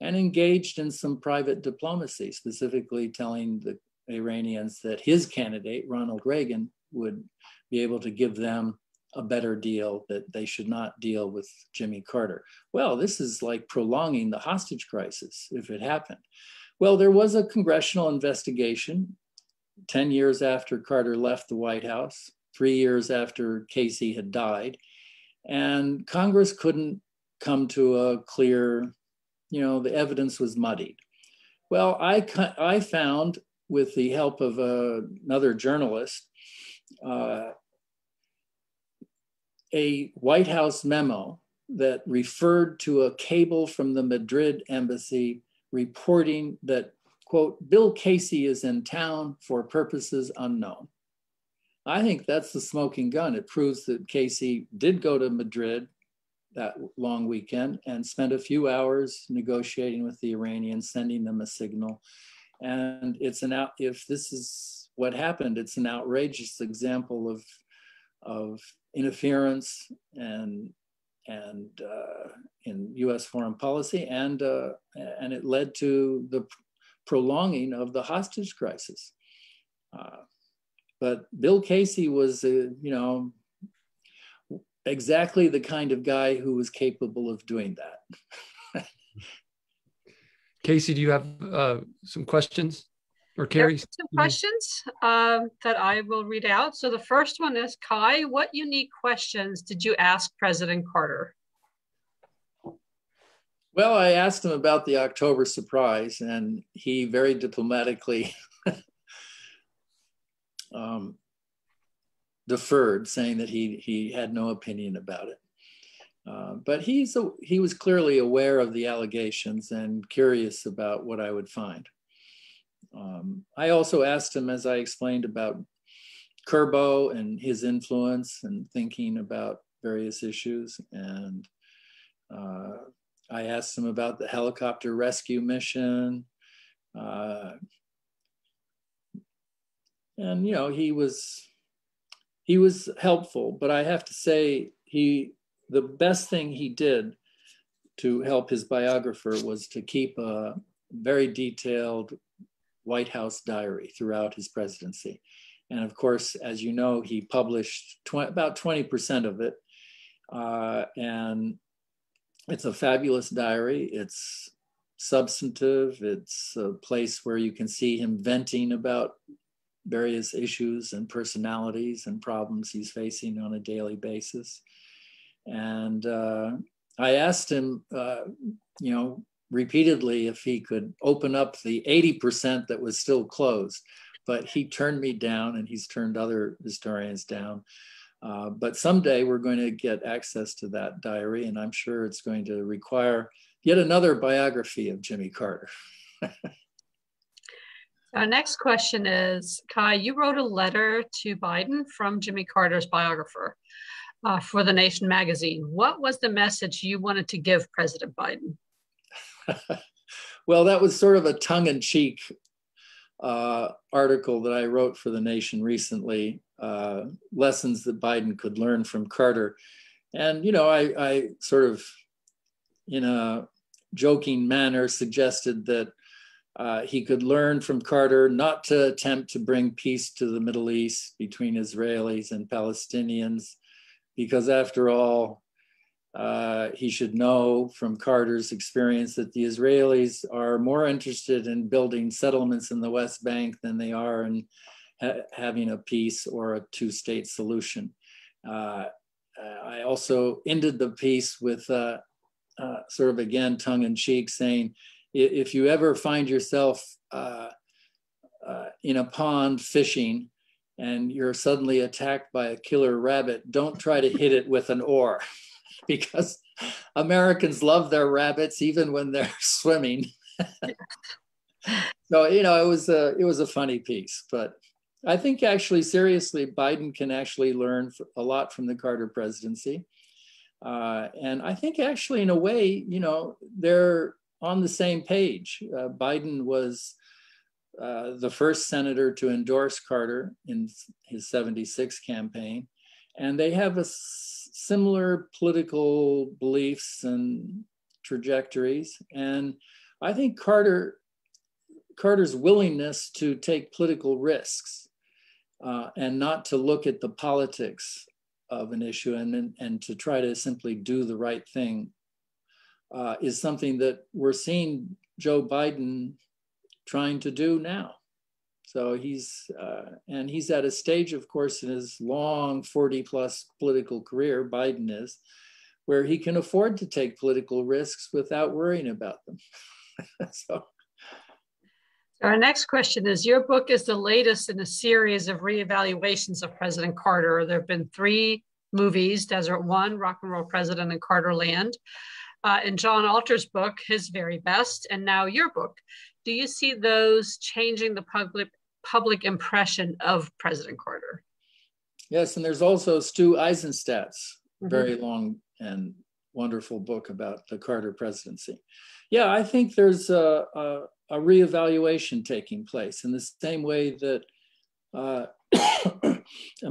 and engaged in some private diplomacy, specifically telling the Iranians that his candidate, Ronald Reagan, would be able to give them a better deal, that they should not deal with Jimmy Carter. Well, this is like prolonging the hostage crisis if it happened. Well, there was a congressional investigation ten years after Carter left the White House, three years after Casey had died, and Congress couldn't come to a clear, you know, the evidence was muddied. Well, I, I found, with the help of uh, another journalist, uh, a White House memo that referred to a cable from the Madrid embassy reporting that, quote, Bill Casey is in town for purposes unknown. I think that's the smoking gun. It proves that Casey did go to Madrid that long weekend and spent a few hours negotiating with the Iranians, sending them a signal. And it's an out, if this is what happened, it's an outrageous example of, of interference and, and uh, in U S foreign policy. And, uh, and it led to the prolonging of the hostage crisis. Uh, but Bill Casey was, uh, you know, exactly the kind of guy who was capable of doing that. Casey, do you have uh, some questions? Or Ceri? Some questions uh, that I will read out. So the first one is, Kai, what unique questions did you ask President Carter? Well, I asked him about the October surprise, and he very diplomatically um, deferred, saying that he, he had no opinion about it. Uh, but he's a, he was clearly aware of the allegations and curious about what I would find. Um, I also asked him, as I explained, about Kirbo and his influence and thinking about various issues. And uh, I asked him about the helicopter rescue mission. Uh, and, you know, he was, He was helpful, but I have to say he, the best thing he did to help his biographer was to keep a very detailed White House diary throughout his presidency. And of course, as you know, he published tw- about twenty percent of it. Uh, and it's a fabulous diary. It's substantive. It's a place where you can see him venting about various issues and personalities and problems he's facing on a daily basis. And uh, I asked him, uh, you know, repeatedly if he could open up the eighty percent that was still closed, but he turned me down, and he's turned other historians down Uh, but someday we're going to get access to that diary, and I'm sure it's going to require yet another biography of Jimmy Carter. Our next question is, Kai, you wrote a letter to Biden from Jimmy Carter's biographer uh, for The Nation magazine. What was the message you wanted to give President Biden? Well, that was sort of a tongue-in-cheek uh, article that I wrote for The Nation recently, uh, lessons that Biden could learn from Carter. And, you know, I, I sort of, in a joking manner, suggested that Uh, he could learn from Carter not to attempt to bring peace to the Middle East between Israelis and Palestinians, because after all, uh, he should know from Carter's experience that the Israelis are more interested in building settlements in the West Bank than they are in ha having a peace or a two-state solution. Uh, I also ended the piece with uh, uh, sort of, again, tongue-in-cheek, saying, if you ever find yourself uh, uh, in a pond fishing and you're suddenly attacked by a killer rabbit, don't try to hit it with an oar, because Americans love their rabbits even when they're swimming. So, you know, it was a, it was a funny piece, but I think actually, seriously, Biden can actually learn a lot from the Carter presidency. Uh, and I think actually in a way, you know, they're on the same page. Uh, Biden was uh, the first senator to endorse Carter in his seventy-six campaign, and they have a s similar political beliefs and trajectories. And I think Carter, Carter's willingness to take political risks uh, and not to look at the politics of an issue and, and, and to try to simply do the right thing Uh, is something that we're seeing Joe Biden trying to do now. So he's, uh, and he's at a stage, of course, in his long forty plus political career, Biden is, where he can afford to take political risks without worrying about them. So. Our next question is, your book is the latest in a series of reevaluations of President Carter. There have been three movies, Desert One, Rock and Roll President, and Carter Land. Uh, in John Alter's book, His Very Best, and now your book, do you see those changing the public public impression of President Carter? Yes, and there's also Stu Eisenstadt's mm-hmm. very long and wonderful book about the Carter presidency. Yeah, I think there's a, a, a reevaluation taking place in the same way that uh,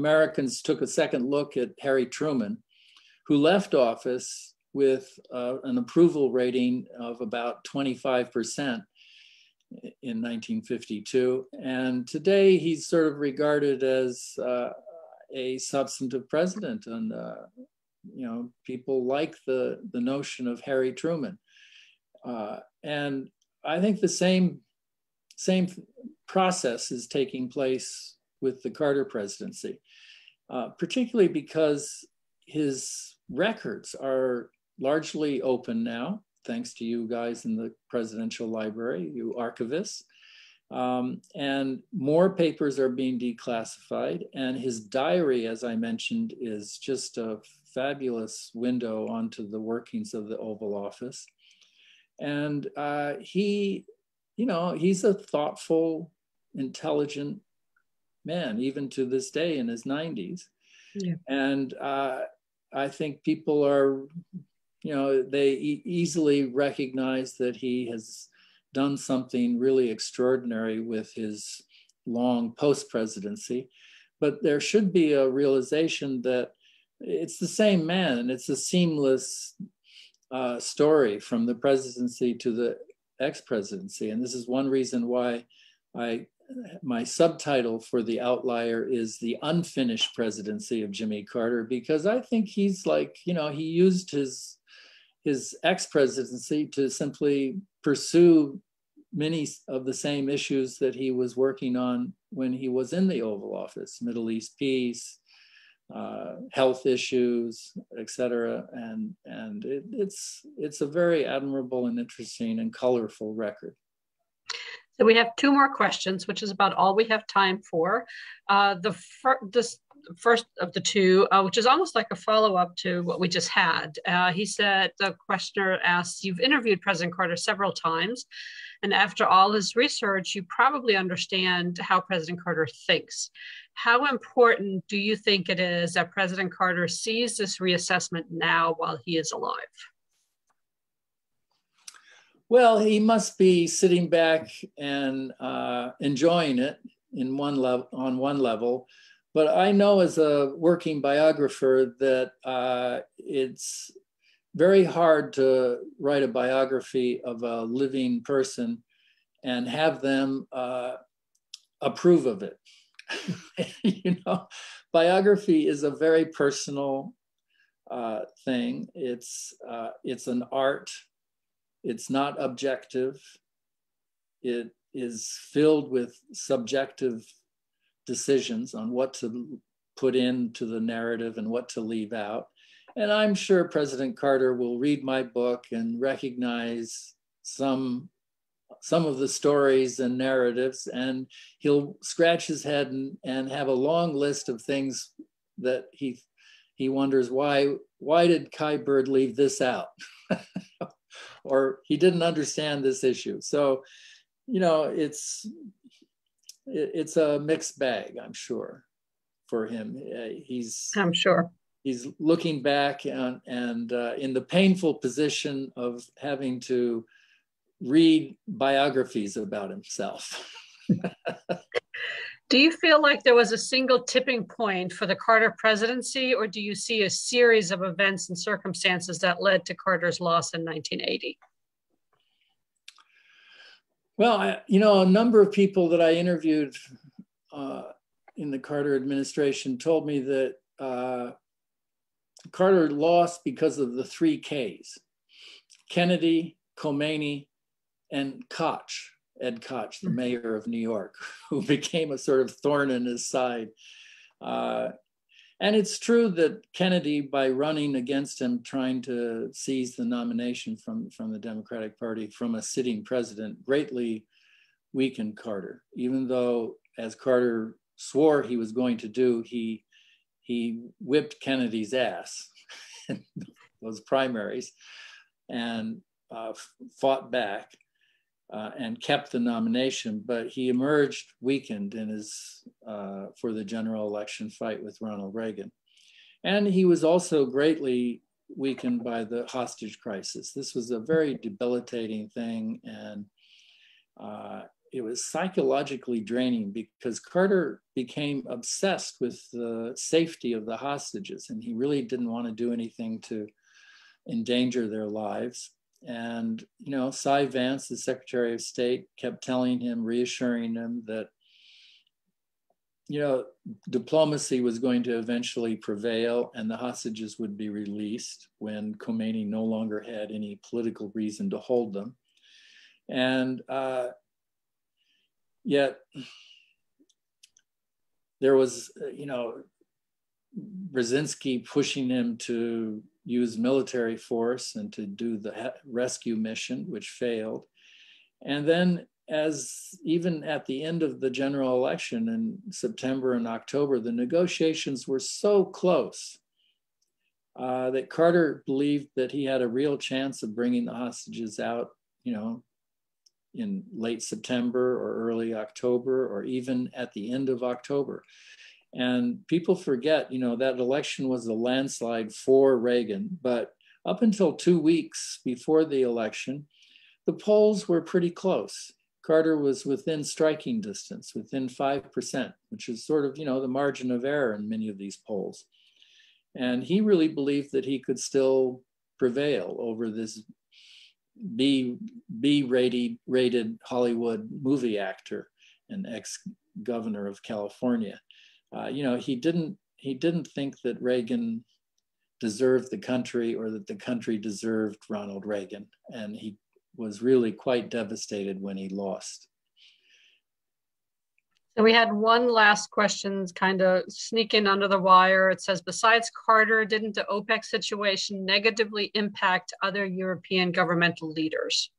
Americans took a second look at Harry Truman, who left office with uh, an approval rating of about twenty-five percent in nineteen fifty-two. And today he's sort of regarded as uh, a substantive president. And, uh, you know, people like the, the notion of Harry Truman. Uh, and I think the same, same process is taking place with the Carter presidency, uh, particularly because his records are largely open now, thanks to you guys in the presidential library, you archivists. Um, and more papers are being declassified. And his diary, as I mentioned, is just a fabulous window onto the workings of the Oval Office. And uh, he, you know, he's a thoughtful, intelligent man, even to this day in his nineties. Yeah. And uh, I think people are, you know, they e easily recognize that he has done something really extraordinary with his long post-presidency, but there should be a realization that it's the same man, and it's a seamless uh, story from the presidency to the ex-presidency. And this is one reason why I, my subtitle for The Outlier is The Unfinished Presidency of Jimmy Carter, because I think he's like, you know, he used his his ex-presidency to simply pursue many of the same issues that he was working on when he was in the Oval Office: Middle East peace, uh, health issues, et cetera. And, and it, it's, it's a very admirable and interesting and colorful record. So we have two more questions, which is about all we have time for. Uh, the, this, first of the two, uh, which is almost like a follow-up to what we just had. Uh, he said, the questioner asks, you've interviewed President Carter several times, and after all his research, you probably understand how President Carter thinks. How important do you think it is that President Carter sees this reassessment now while he is alive? Well, he must be sitting back and uh, enjoying it in one level, on one level. But I know as a working biographer that uh, it's very hard to write a biography of a living person and have them uh, approve of it. You know, biography is a very personal uh, thing. It's, uh, it's an art. It's not objective. It is filled with subjective decisions on what to put into the narrative and what to leave out. And I'm sure President Carter will read my book and recognize some, some of the stories and narratives, and he'll scratch his head and, and have a long list of things that he, he wonders, why, why did Kai Bird leave this out? Or he didn't understand this issue. So, you know, it's it's a mixed bag, I'm sure, for him. He's I'm sure he's looking back and, and uh, in the painful position of having to read biographies about himself. Do you feel like there was a single tipping point for the Carter presidency, or do you see a series of events and circumstances that led to Carter's loss in nineteen eighty? Well, I, you know, a number of people that I interviewed uh, in the Carter administration told me that uh, Carter lost because of the three Ks: Kennedy, Khomeini, and Koch. Ed Koch, the mayor of New York, who became a sort of thorn in his side. Uh, and it's true that Kennedy, by running against him, trying to seize the nomination from, from the Democratic Party from a sitting president, greatly weakened Carter. Even though, as Carter swore he was going to do, he, he whipped Kennedy's ass in those primaries and uh, fought back. Uh, and kept the nomination, but he emerged weakened in his uh, for the general election fight with Ronald Reagan. And he was also greatly weakened by the hostage crisis. This was a very debilitating thing, and uh, it was psychologically draining because Carter became obsessed with the safety of the hostages, and he really didn't want to do anything to endanger their lives. And, you know, Cy Vance, the Secretary of State, kept telling him, reassuring him that, you know, diplomacy was going to eventually prevail and the hostages would be released when Khomeini no longer had any political reason to hold them. And uh, yet there was, you know, Brzezinski pushing him to use military force and to do the rescue mission, which failed. And then, as even at the end of the general election in September and October, the negotiations were so close uh, that Carter believed that he had a real chance of bringing the hostages out, you know, in late September or early October, or even at the end of October. And people forget, you know, that election was a landslide for Reagan, but up until two weeks before the election, the polls were pretty close. Carter was within striking distance, within five percent, which is sort of, you know, the margin of error in many of these polls. And he really believed that he could still prevail over this B, B-rated rated Hollywood movie actor and ex-governor of California. Uh, you know, he didn't, he didn't think that Reagan deserved the country or that the country deserved Ronald Reagan. And he was really quite devastated when he lost. So we had one last question kind of sneak in under the wire. It says, besides Carter, didn't the OPEC situation negatively impact other European governmental leaders?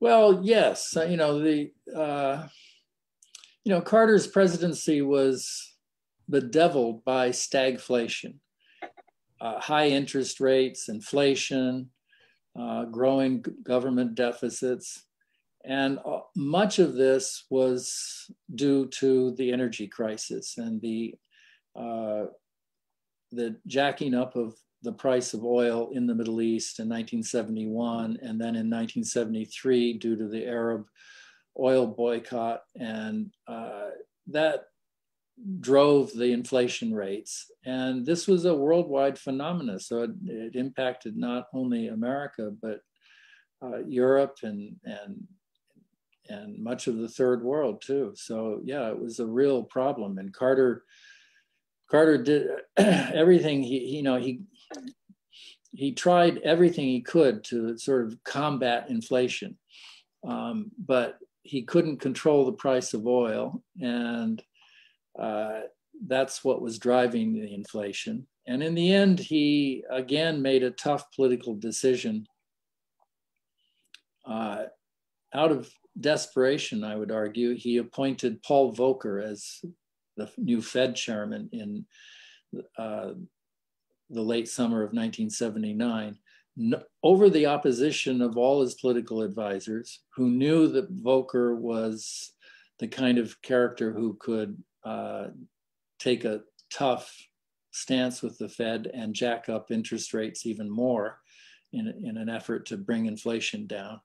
Well, yes, you know, the... Uh, You know, Carter's presidency was bedeviled by stagflation, uh, high interest rates, inflation, uh, growing government deficits. And much of this was due to the energy crisis and the, uh, the jacking up of the price of oil in the Middle East in nineteen seventy-one, and then in nineteen seventy-three due to the Arab oil boycott. And uh, that drove the inflation rates. And this was a worldwide phenomenon. So it, it impacted not only America, but uh, Europe and, and and much of the third world too. So yeah, it was a real problem. And Carter, Carter did everything he, you know, he, he tried everything he could to sort of combat inflation, um, but he couldn't control the price of oil. And uh, that's what was driving the inflation. And in the end, he again made a tough political decision uh, out of desperation, I would argue. He appointed Paul Volcker as the new Fed chairman in uh, the late summer of nineteen seventy-nine, no, over the opposition of all his political advisors, who knew that Volcker was the kind of character who could uh, take a tough stance with the Fed and jack up interest rates even more in, in an effort to bring inflation down.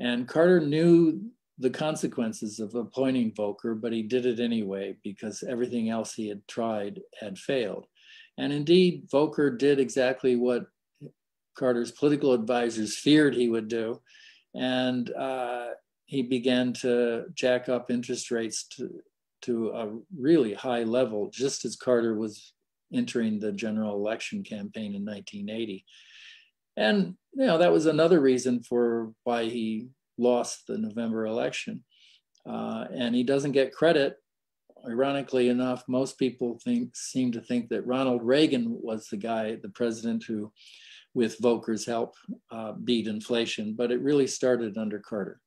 And Carter knew the consequences of appointing Volcker, but he did it anyway because everything else he had tried had failed. And indeed, Volcker did exactly what Carter's political advisors feared he would do. And uh, he began to jack up interest rates to, to a really high level, just as Carter was entering the general election campaign in nineteen eighty. And you know, that was another reason for why he lost the November election. Uh, and he doesn't get credit. Ironically enough, most people think, seem to think that Ronald Reagan was the guy, the president who, with Volcker's help, uh, beat inflation, but it really started under Carter.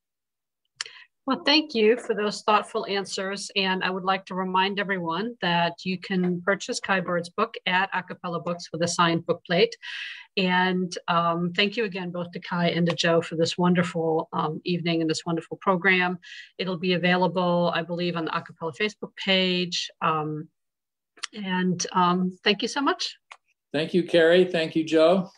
Well, thank you for those thoughtful answers. And I would like to remind everyone that you can purchase Kai Bird's book at Acapella Books with a signed book plate. And um, thank you again, both to Kai and to Joe, for this wonderful um, evening and this wonderful program. It'll be available, I believe, on the Acapella Facebook page. Um, and um, thank you so much. Thank you, Ceri. Thank you, Joe.